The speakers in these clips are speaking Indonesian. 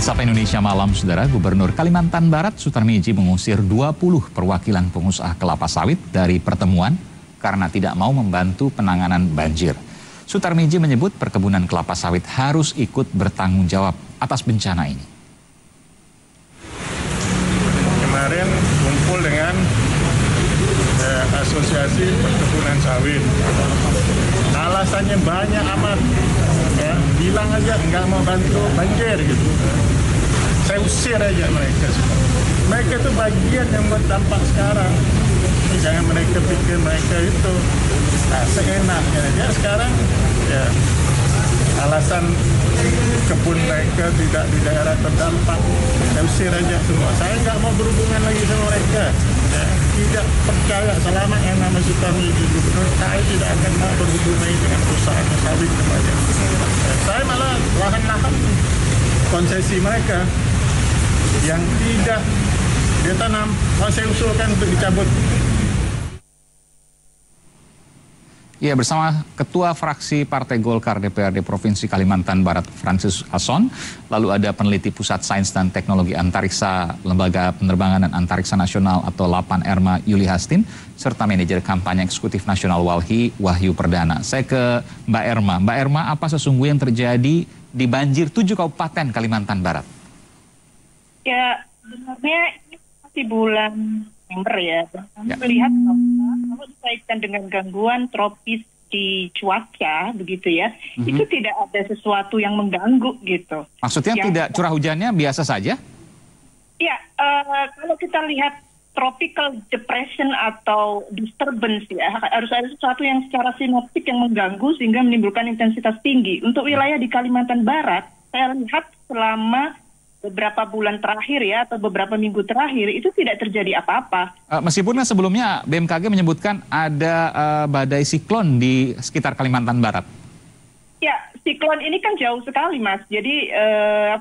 Di Sapa Indonesia Malam, Saudara, Gubernur Kalimantan Barat Sutarmiji mengusir 20 perwakilan pengusaha kelapa sawit dari pertemuan karena tidak mau membantu penanganan banjir. Sutarmiji menyebut perkebunan kelapa sawit harus ikut bertanggung jawab atas bencana ini. Kemarin kumpul dengan asosiasi perkebunan sawit. Alasannya banyak amat. Bilang aja nggak mau bantu banjir gitu. Saya usir aja mereka semua. Mereka itu bagian yang berdampak sekarang. Jangan mereka pikir mereka itu seenaknya aja. Sekarang ya alasan kebun mereka tidak di daerah terdampak. Saya usir aja semua. Saya nggak mau berhubungan lagi sama mereka. Ya, tidak percaya selama yang nama Sutarmiji Gubernur, saya tidak akan mau berhubungan dengan perusahaan sawit kemarin. Saya malah lahan-lahan konsesi mereka yang tidak dia tanam, saya usulkan untuk dicabut. Ya, bersama Ketua Fraksi Partai Golkar DPRD Provinsi Kalimantan Barat Francis Hasson, lalu ada peneliti Pusat Sains dan Teknologi Antariksa Lembaga Penerbangan dan Antariksa Nasional atau Lapan Erma Yuli Hastin, serta manajer kampanye eksekutif nasional Walhi Wahyu Perdana. Saya ke Mbak Erma. Mbak Erma, apa sesungguhnya yang terjadi di banjir 7 kabupaten Kalimantan Barat? Ya, sebenarnya ini masih bulan November ya. Kami melihat kalau dikaitkan dengan gangguan tropis di cuaca begitu ya, itu tidak ada sesuatu yang mengganggu gitu. Maksudnya yang tidak curah hujannya biasa saja? Ya, kalau kita lihat tropical depression atau disturbance ya, harus ada sesuatu yang secara sinoptik yang mengganggu sehingga menimbulkan intensitas tinggi. Untuk wilayah di Kalimantan Barat, saya lihat selama beberapa bulan terakhir ya, atau beberapa minggu terakhir, itu tidak terjadi apa-apa. Meskipun sebelumnya BMKG menyebutkan ada badai siklon di sekitar Kalimantan Barat. Ya, siklon ini kan jauh sekali, Mas. Jadi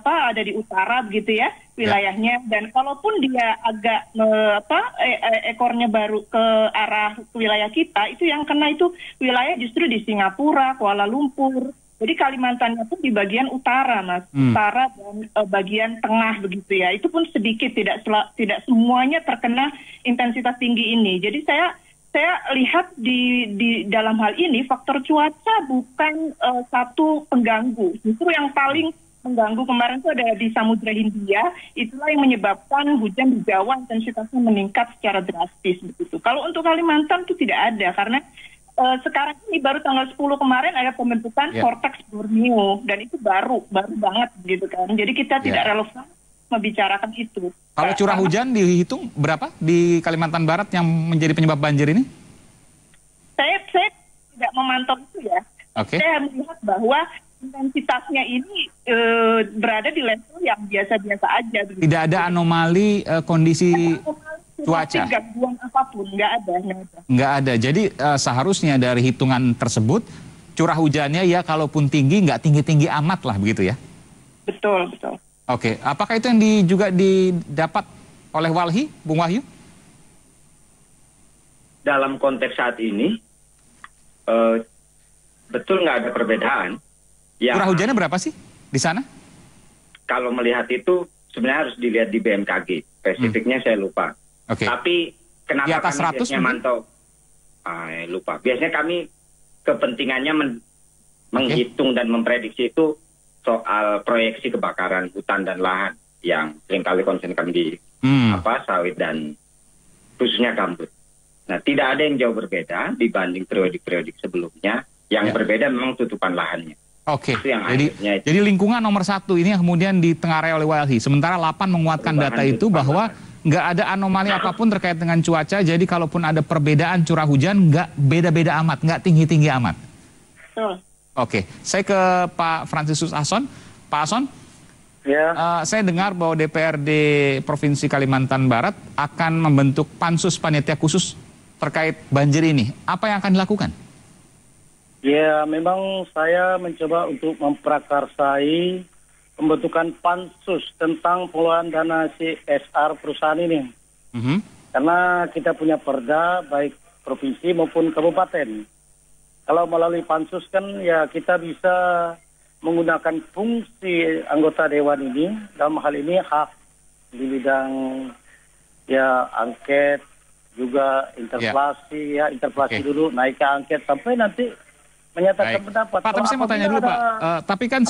ada di utara begitu ya wilayahnya. Ya. Dan kalaupun dia agak ekornya baru ke arah wilayah kita, itu yang kena itu wilayah justru di Singapura, Kuala Lumpur. Jadi Kalimantannya pun di bagian utara, Mas, utara dan bagian tengah begitu ya. Itu pun sedikit, tidak semuanya terkena intensitas tinggi ini. Jadi saya lihat di dalam hal ini faktor cuaca bukan satu pengganggu. Justru yang paling mengganggu kemarin itu ada di Samudra Hindia, itulah yang menyebabkan hujan di Jawa intensitasnya meningkat secara drastis begitu. Kalau untuk Kalimantan itu tidak ada karena sekarang ini baru tanggal 10 kemarin ada pembentukan vortex Borneo dan itu baru banget gitu kan. Jadi kita tidak relevan membicarakan itu. Kalau curah hujan dihitung berapa di Kalimantan Barat yang menjadi penyebab banjir ini? Saya tidak memantau itu ya. Okay. Saya melihat bahwa intensitasnya ini berada di level yang biasa-biasa aja. Gitu. Tidak ada anomali kondisi cuaca. Gangguan apapun nggak ada. Nggak ada. Jadi seharusnya dari hitungan tersebut curah hujannya ya kalaupun tinggi nggak tinggi-tinggi amat lah begitu ya. Betul, betul. Oke, apakah itu yang juga didapat oleh Walhi, Bung Wahyu? Dalam konteks saat ini betul nggak ada perbedaan. Ya, curah hujannya berapa sih di sana? Kalau melihat itu sebenarnya harus dilihat di BMKG. Spesifiknya saya lupa. Okay. Tapi kenapa di atas kami 100 biasanya mantau? Lupa. Biasanya kami kepentingannya menghitung dan memprediksi itu soal proyeksi kebakaran hutan dan lahan yang seringkali konsen kami di sawit dan khususnya gambut. Nah, tidak ada yang jauh berbeda dibanding periodik-periodik sebelumnya. Yang berbeda memang tutupan lahannya. Oke. Okay. Jadi lingkungan nomor 1 ini yang kemudian ditengarai oleh Walhi. Sementara Lapan menguatkan data itu bahwa nggak ada anomali apapun terkait dengan cuaca, jadi kalaupun ada perbedaan curah hujan, nggak beda-beda amat, nggak tinggi-tinggi amat. Oke, saya ke Pak Francis Hasson. Pak Hasson, saya dengar bahwa DPRD Provinsi Kalimantan Barat akan membentuk pansus panitia khusus terkait banjir ini. Apa yang akan dilakukan? Ya, memang saya mencoba untuk memprakarsai pembentukan pansus tentang pengelolaan dana CSR perusahaan ini. Karena kita punya perda baik provinsi maupun kabupaten. Kalau melalui pansus kan ya kita bisa menggunakan fungsi anggota dewan ini dalam hal ini hak di bidang ya angket juga interpelasi ya interpelasi dulu naik ke angket sampai nanti menyatakan pendapat. Pak, tapi saya mau tanya dulu Pak. Tapi kan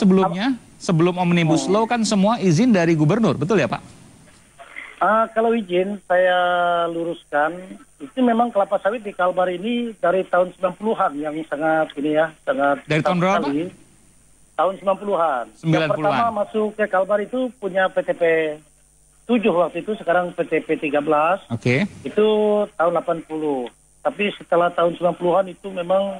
sebelum Omnibus Law kan semua izin dari gubernur, betul ya Pak? Kalau izin saya luruskan, itu memang kelapa sawit di Kalbar ini dari tahun 90-an yang sangat ini ya, sangat dari tahun berapa? Tahun 90-an. Yang pertama masuk ke Kalbar itu punya PTP 7 waktu itu, sekarang PTP 13. Oke. Itu tahun 80. Tapi setelah tahun 90-an itu memang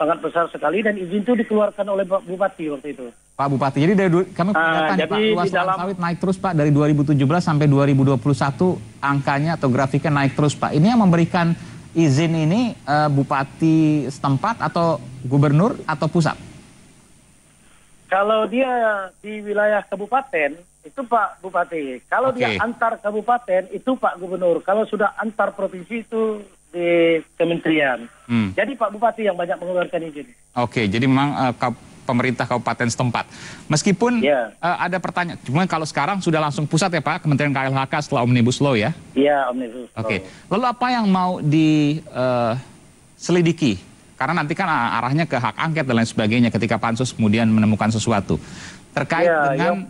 sangat besar sekali dan izin itu dikeluarkan oleh Bupati waktu itu. Pak Bupati, jadi dari kami kelihatan Pak, luas lahan sawit naik terus Pak dari 2017 sampai 2021 angkanya atau grafiknya naik terus Pak. Ini yang memberikan izin ini Bupati setempat atau Gubernur atau pusat? Kalau dia di wilayah kabupaten, itu Pak Bupati. Kalau dia antar kabupaten, itu Pak Gubernur. Kalau sudah antar provinsi, itu di kementerian. Jadi Pak Bupati yang banyak mengeluarkan izin. Oke, jadi memang pemerintah kabupaten setempat. Meskipun ada pertanyaan, cuma kalau sekarang sudah langsung pusat ya Pak, Kementerian KLHK setelah Omnibus Law ya? Iya, Omnibus Law. Oke, lalu apa yang mau diselidiki? Karena nanti kan arahnya ke hak angket dan lain sebagainya ketika pansus kemudian menemukan sesuatu. Terkait dengan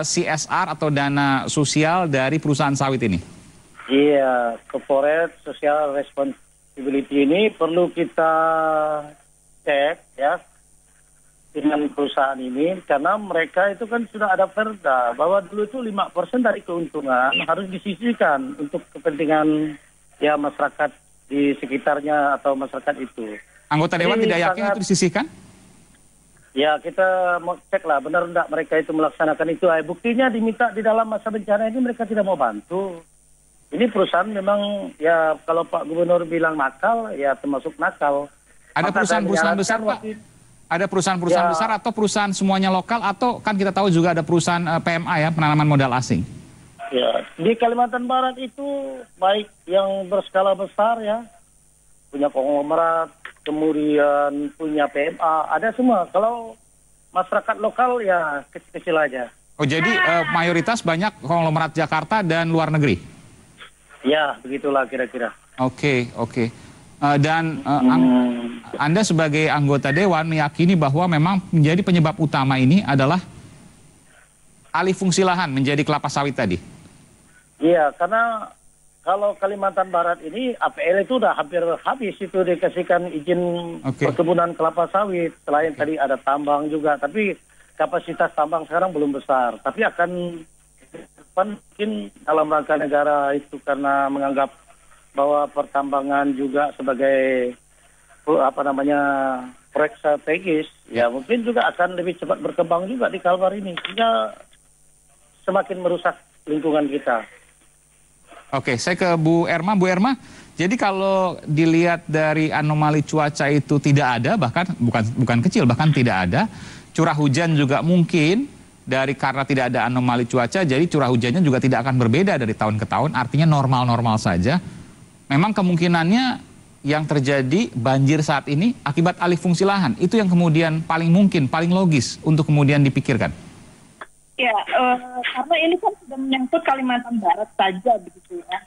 CSR atau dana sosial dari perusahaan sawit ini. Iya, corporate social responsibility ini perlu kita cek ya dengan perusahaan ini. Karena mereka itu kan sudah ada perda bahwa dulu itu 5% dari keuntungan harus disisihkan untuk kepentingan ya masyarakat di sekitarnya atau masyarakat itu. Anggota dewan tidak yakin itu disisihkan? Ya, kita mau cek lah benar enggak mereka itu melaksanakan itu. Buktinya diminta di dalam masa bencana ini mereka tidak mau bantu. Ini perusahaan memang ya kalau Pak Gubernur bilang nakal, ya termasuk nakal. Ada perusahaan-perusahaan besar Pak? Ada perusahaan-perusahaan besar atau perusahaan semuanya lokal atau kan kita tahu juga ada perusahaan PMA ya, penanaman modal asing? Ya, di Kalimantan Barat itu baik yang berskala besar ya, punya konglomerat, kemudian punya PMA, ada semua. Kalau masyarakat lokal ya kecil-kecil aja. Oh jadi mayoritas banyak konglomerat Jakarta dan luar negeri? Ya begitulah kira-kira. Oke, oke. Dan Anda sebagai anggota Dewan meyakini bahwa memang menjadi penyebab utama ini adalah alih fungsi lahan menjadi kelapa sawit tadi? Iya, karena kalau Kalimantan Barat ini APL itu udah hampir habis itu dikasihkan izin perkebunan kelapa sawit. Selain tadi ada tambang juga, tapi kapasitas tambang sekarang belum besar. Tapi akan mungkin dalam rangka negara itu karena menganggap bahwa pertambangan juga sebagai apa namanya proyek strategis, ya mungkin juga akan lebih cepat berkembang juga di Kalbar ini. Sehingga semakin merusak lingkungan kita. Oke, saya ke Bu Erma. Bu Erma, jadi kalau dilihat dari anomali cuaca itu tidak ada, bahkan bukan kecil, bahkan tidak ada. Curah hujan juga mungkin dari karena tidak ada anomali cuaca, jadi curah hujannya juga tidak akan berbeda dari tahun ke tahun, artinya normal-normal saja. Memang kemungkinannya yang terjadi banjir saat ini akibat alih fungsi lahan, itu yang kemudian paling mungkin, paling logis untuk kemudian dipikirkan. Ya, karena ini kan sudah menyangkut Kalimantan Barat saja begitu ya.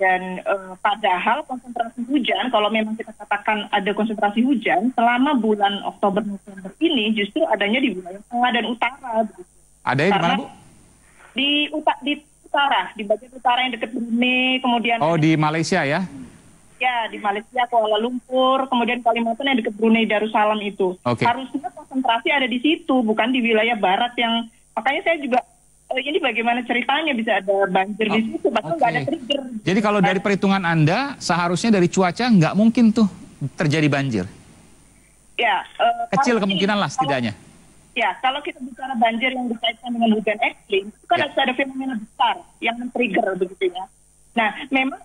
Dan padahal konsentrasi hujan, kalau memang kita katakan ada konsentrasi hujan, selama bulan Oktober-November ini justru adanya di wilayah tengah dan utara begitu. Adanya di mana Bu? Di utara, di bagian utara yang dekat Brunei, kemudian... Oh, di Malaysia ya? Ya, di Malaysia, Kuala Lumpur, kemudian Kalimantan yang dekat Brunei Darussalam itu. Harusnya konsentrasi ada di situ, bukan di wilayah barat yang... Makanya saya juga, ini bagaimana ceritanya bisa ada banjir di situ, padahal nggak ada trigger. Jadi kalau dari perhitungan Anda, seharusnya dari cuaca nggak mungkin tuh terjadi banjir? Ya. Kecil kemungkinan lah setidaknya. Ya, kalau kita bicara banjir yang dikaitkan dengan hujan ekstrim, itu kan harus ada fenomena besar yang men-trigger begitu ya. Nah, memang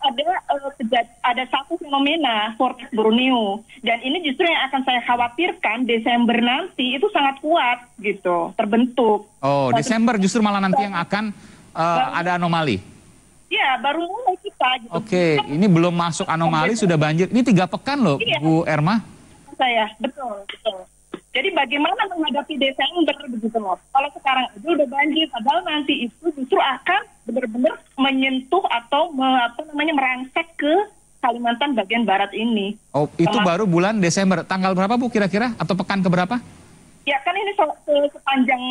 ada satu fenomena vortex Borneo dan ini justru yang akan saya khawatirkan Desember nanti itu sangat kuat gitu terbentuk. Oh, Desember justru malah nanti yang akan ada anomali. Iya, baru mulai kita. Gitu. Oke, ini belum masuk anomali sudah banjir. Ini 3 pekan loh, Bu Erma. Saya betul. Jadi bagaimana menghadapi desa yang begitu loh. Kalau sekarang aja udah banjir, padahal nanti itu justru akan benar-benar menyentuh atau merangsek ke Kalimantan bagian barat ini. Oh, itu baru bulan Desember. Tanggal berapa Bu kira-kira? Atau pekan keberapa? Ya kan ini sepanjang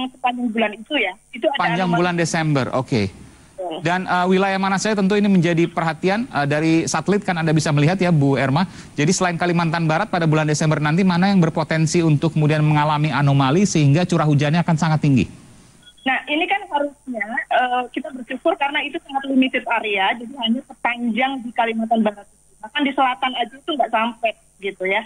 bulan itu ya. Itu ada panjang bulan Desember, oke. Dan wilayah mana saja tentu ini menjadi perhatian dari satelit kan Anda bisa melihat ya Bu Erma. Jadi selain Kalimantan Barat pada bulan Desember nanti mana yang berpotensi untuk kemudian mengalami anomali sehingga curah hujannya akan sangat tinggi? Nah ini kan harusnya kita bersyukur karena itu sangat limited area, jadi hanya sepanjang di Kalimantan Barat. Bahkan di selatan aja itu nggak sampai gitu ya.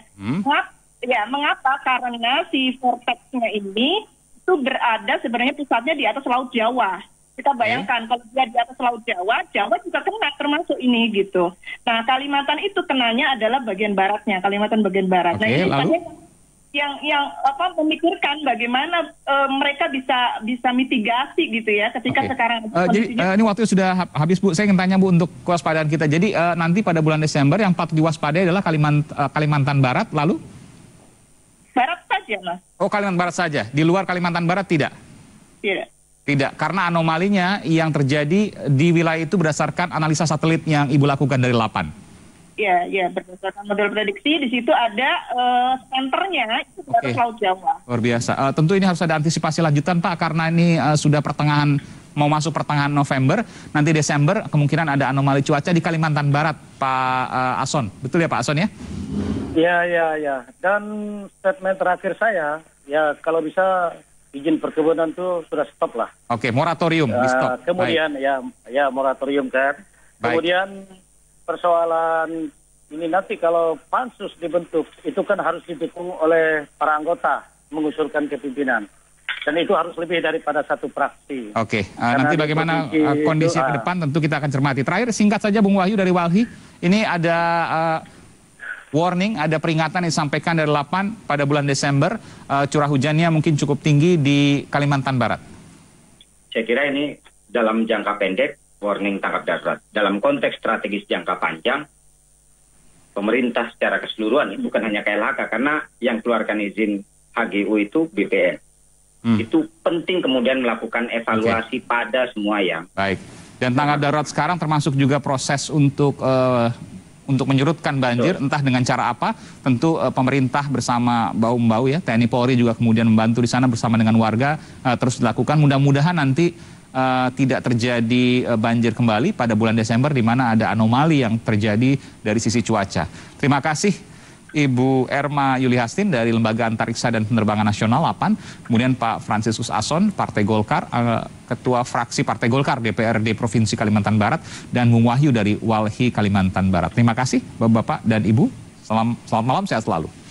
Mengapa? Karena si vortexnya ini itu berada sebenarnya pusatnya di atas Laut Jawa. Kita bayangkan kalau dia di atas Laut Jawa, Jawa juga kena termasuk ini gitu. Nah Kalimantan itu kenanya adalah bagian baratnya, Kalimantan bagian barat. Okay, nah ini yang memikirkan bagaimana mereka bisa mitigasi gitu ya ketika sekarang. Jadi ini waktunya sudah habis Bu. Saya ingin tanya Bu untuk kewaspadaan kita. Jadi nanti pada bulan Desember yang patut diwaspadai adalah Kalimantan Barat lalu? Barat saja Mas. Oh Kalimantan Barat saja, di luar Kalimantan Barat tidak? Tidak. Tidak, karena anomalinya yang terjadi di wilayah itu berdasarkan analisa satelit yang Ibu lakukan dari Lapan. Iya, berdasarkan model prediksi di situ ada senternya itu dari Laut Jawa. Luar biasa. Tentu ini harus ada antisipasi lanjutan Pak, karena ini sudah mau masuk pertengahan November, nanti Desember kemungkinan ada anomali cuaca di Kalimantan Barat, Pak Hasson. Betul ya Pak Hasson ya? Iya. Dan statement terakhir saya, ya kalau bisa izin perkebunan itu sudah stop lah. Oke, moratorium di stop. Kemudian moratorium kan. Baik. Kemudian persoalan ini nanti kalau pansus dibentuk itu kan harus didukung oleh para anggota mengusulkan kepimpinan. Dan itu harus lebih daripada satu praksi. Oke, nanti bagaimana kondisi ke depan tentu kita akan cermati. Terakhir singkat saja Bung Wahyu dari Walhi, ini ada warning, ada peringatan yang disampaikan dari Lapan pada bulan Desember, curah hujannya mungkin cukup tinggi di Kalimantan Barat. Saya kira ini dalam jangka pendek, warning tanggap darurat. Dalam konteks strategis jangka panjang, pemerintah secara keseluruhan, bukan hanya KLHK, karena yang keluarkan izin HGU itu BPN. Itu penting kemudian melakukan evaluasi pada semua yang. Baik, dan tanggap darurat sekarang termasuk juga proses untuk menyurutkan banjir, entah dengan cara apa, tentu pemerintah bersama bahu-membahu ya, TNI Polri juga kemudian membantu di sana bersama dengan warga terus dilakukan. Mudah-mudahan nanti tidak terjadi banjir kembali pada bulan Desember di mana ada anomali yang terjadi dari sisi cuaca. Terima kasih Ibu Erma Yuli Hastin dari Lembaga Antariksa dan Penerbangan Nasional Lapan, kemudian Pak Francis Hasson, Partai Golkar, Ketua Fraksi Partai Golkar DPRD Provinsi Kalimantan Barat, dan Bung Wahyu dari Walhi Kalimantan Barat. Terima kasih Bapak-bapak dan Ibu. Selamat malam, sehat selalu.